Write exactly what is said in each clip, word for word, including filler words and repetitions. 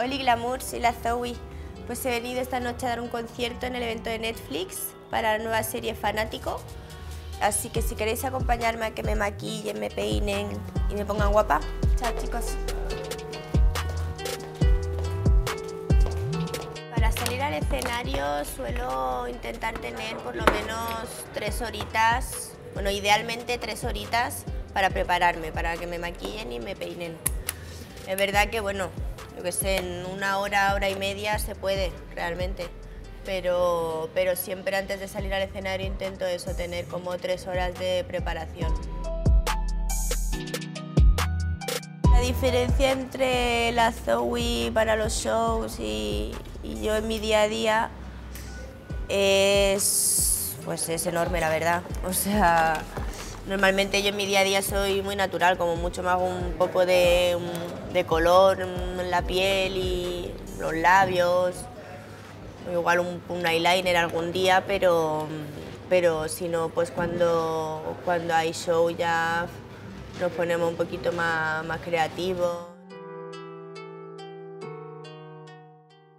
Oli Glamour, soy La Zowi. Pues he venido esta noche a dar un concierto en el evento de Netflix para la nueva serie Fanático. Así que si queréis acompañarme a que me maquillen, me peinen y me pongan guapa. Chao, chicos. Para salir al escenario suelo intentar tener por lo menos tres horitas, bueno, idealmente tres horitas para prepararme, para que me maquillen y me peinen. Es verdad que, bueno, yo que sé, en una hora, hora y media se puede realmente. Pero, pero siempre antes de salir al escenario intento eso, tener como tres horas de preparación. La diferencia entre La Zowi para los shows y, y yo en mi día a día es, pues es enorme, la verdad. O sea, normalmente yo en mi día a día soy muy natural, como mucho me hago un poco de, de color en la piel y los labios. Igual un, un eyeliner algún día, pero, pero si no, pues cuando, cuando hay show ya nos ponemos un poquito más, más creativos.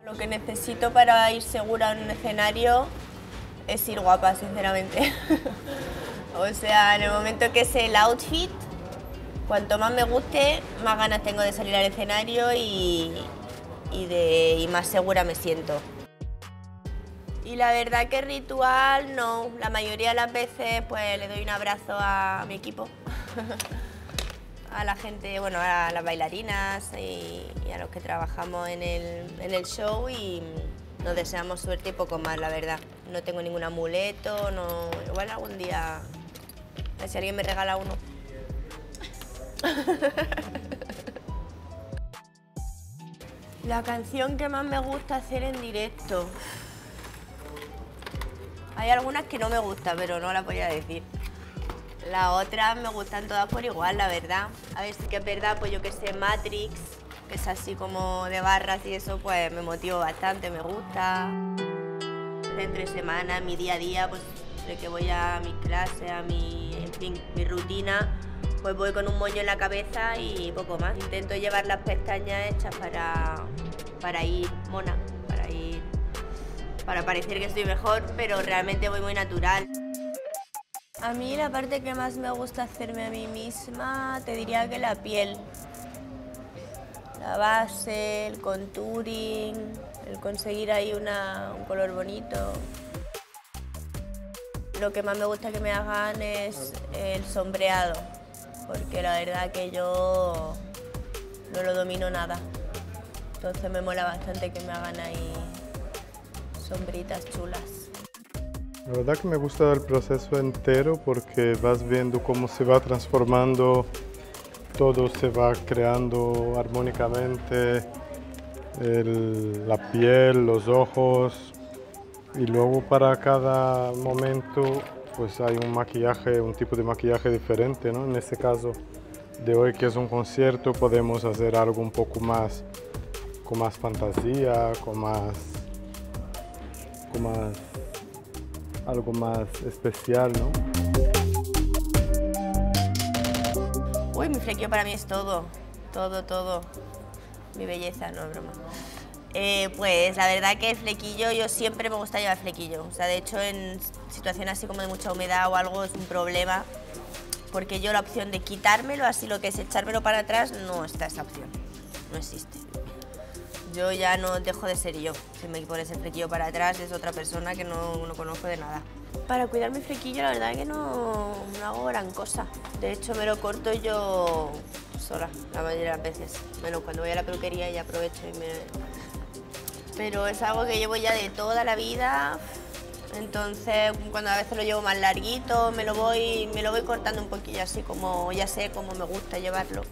Lo que necesito para ir segura en un escenario es ir guapa, sinceramente. O sea, en el momento que es el outfit, cuanto más me guste, más ganas tengo de salir al escenario y, y, de, y más segura me siento. Y la verdad que ritual no, la mayoría de las veces pues le doy un abrazo a mi equipo, a la gente, bueno, a las bailarinas y, y a los que trabajamos en el, en el show, y nos deseamos suerte y poco más, la verdad. No tengo ningún amuleto, no, igual algún día, a ver si alguien me regala uno. La canción que más me gusta hacer en directo. Hay algunas que no me gustan, pero no las voy a decir. Las otras me gustan todas por igual, la verdad. A ver, sí que es verdad, pues yo que sé, Matrix, que es así como de barras y eso, pues me motiva bastante, me gusta. Entre semana, mi día a día, pues de que voy a mis clases, a mi, en fin, mi rutina, pues voy con un moño en la cabeza y poco más. Intento llevar las pestañas hechas para, para ir mona, para ir... para parecer que estoy mejor, pero realmente voy muy natural. A mí la parte que más me gusta hacerme a mí misma, te diría que la piel. La base, el contouring, el conseguir ahí una, un color bonito. Lo que más me gusta que me hagan es el sombreado, porque la verdad que yo no lo domino nada. Entonces me mola bastante que me hagan ahí sombritas chulas. La verdad que me gusta el proceso entero porque vas viendo cómo se va transformando, todo se va creando armónicamente, el, la piel, los ojos, y luego para cada momento pues hay un maquillaje, un tipo de maquillaje diferente, ¿no? En este caso de hoy, que es un concierto, podemos hacer algo un poco más, con más fantasía, con más... Más, algo más especial, ¿no? Uy, mi flequillo para mí es todo, todo, todo. Mi belleza, no es broma. Eh, pues la verdad que el flequillo, yo siempre me gusta llevar flequillo. O sea, de hecho, en situaciones así como de mucha humedad o algo es un problema, porque yo la opción de quitármelo, así lo que es echármelo para atrás, no está esa opción, no existe. Yo ya no dejo de ser yo. Si me pones el flequillo para atrás es otra persona que no, no conozco de nada. Para cuidar mi flequillo la verdad es que no, no hago gran cosa. De hecho me lo corto yo sola la mayoría de las veces. Bueno, cuando voy a la peluquería y aprovecho y me... Pero es algo que llevo ya de toda la vida. Entonces cuando a veces lo llevo más larguito me lo voy, me lo voy cortando un poquillo así como ya sé cómo me gusta llevarlo.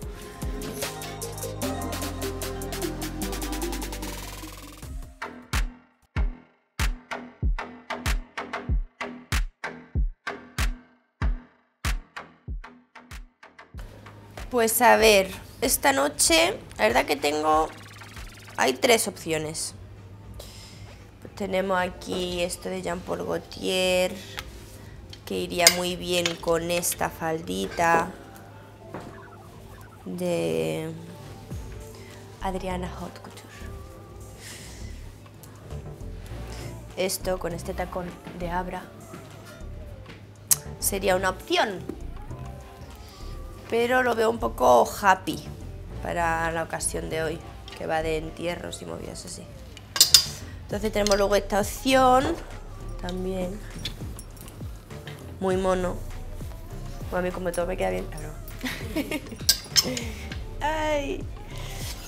Pues a ver, esta noche, la verdad que tengo, hay tres opciones. Pues tenemos aquí esto de Jean Paul Gaultier, que iría muy bien con esta faldita de Adriana Hot Couture. esto con este tacón de Abra sería una opción, pero lo veo un poco happy para la ocasión de hoy, que va de entierros y movidas así. Entonces tenemos luego esta opción también, muy mono. Bueno, a mí como todo me queda bien, claro. Ay.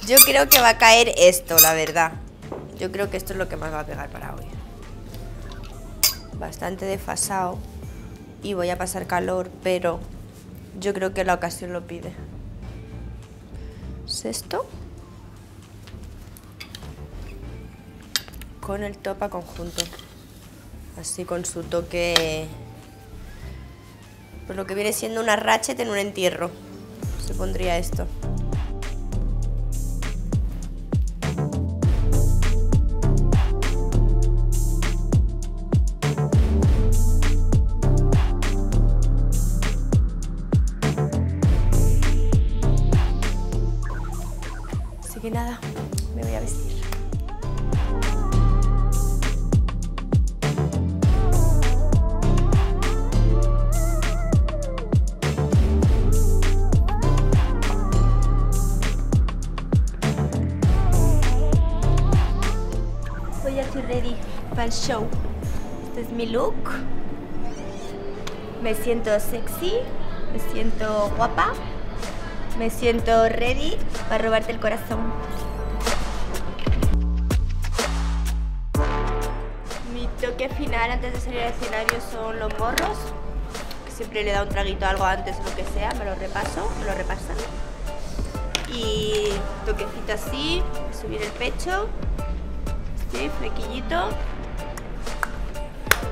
Yo creo que va a caer esto, la verdad. Yo creo que esto es lo que más va a pegar para hoy. Bastante desfasado. Y voy a pasar calor, pero yo creo que la ocasión lo pide. ¿Es esto? Con el top a conjunto. Así con su toque... Pues lo que viene siendo una ratchet en un entierro. Se pondría esto. Así que nada, me voy a vestir. Voy a estar ready para el show. Este es mi look. Me siento sexy, me siento guapa. Me siento ready para robarte el corazón. Mi toque final antes de salir al escenario son los morros. Siempre le da un traguito a algo antes, lo que sea, me lo repaso, me lo repasan. Y toquecito así, subir el pecho, sí, flequillito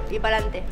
y para adelante.